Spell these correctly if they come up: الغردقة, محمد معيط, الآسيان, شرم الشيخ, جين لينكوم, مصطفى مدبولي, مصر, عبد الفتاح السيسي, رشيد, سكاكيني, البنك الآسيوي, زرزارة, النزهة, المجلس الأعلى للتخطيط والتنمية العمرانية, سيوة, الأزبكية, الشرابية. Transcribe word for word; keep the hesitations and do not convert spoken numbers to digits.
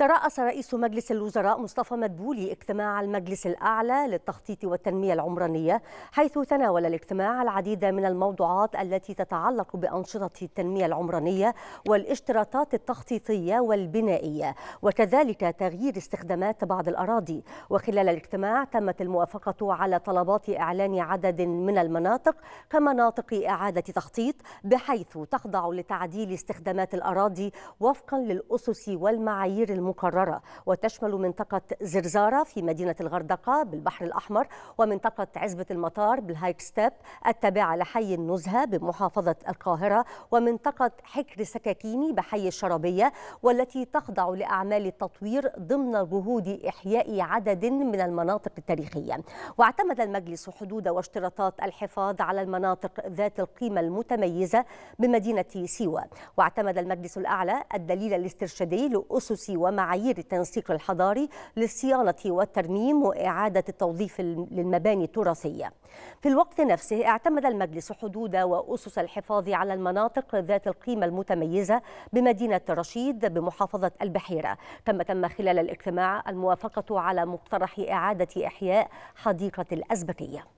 ترأس رئيس مجلس الوزراء مصطفى مدبولي اجتماع المجلس الأعلى للتخطيط والتنمية العمرانية، حيث تناول الاجتماع العديد من الموضوعات التي تتعلق بأنشطة التنمية العمرانية والاشتراطات التخطيطية والبنائية، وكذلك تغيير استخدامات بعض الأراضي. وخلال الاجتماع تمت الموافقة على طلبات إعلان عدد من المناطق كمناطق إعادة تخطيط، بحيث تخضع لتعديل استخدامات الأراضي وفقا للأسس والمعايير المقررة، وتشمل منطقة زرزارة في مدينة الغردقة بالبحر الأحمر، ومنطقة عزبة المطار بالهايك ستيب التابعة لحي النزهة بمحافظة القاهرة، ومنطقة حكر سكاكيني بحي الشرابية، والتي تخضع لأعمال التطوير ضمن جهود إحياء عدد من المناطق التاريخية. واعتمد المجلس حدود واشتراطات الحفاظ على المناطق ذات القيمة المتميزة بمدينة سيوة، واعتمد المجلس الأعلى الدليل الاسترشادي لأسس ومعايير التنسيق الحضاري للصيانة والترميم وإعادة التوظيف للمباني التراثية. في الوقت نفسه اعتمد المجلس حدود وأسس الحفاظ على المناطق ذات القيمة المتميزة بمدينة رشيد بمحافظة البحيرة، كما تم خلال الاجتماع الموافقة على مقترح إعادة إحياء حديقة الأزبكية.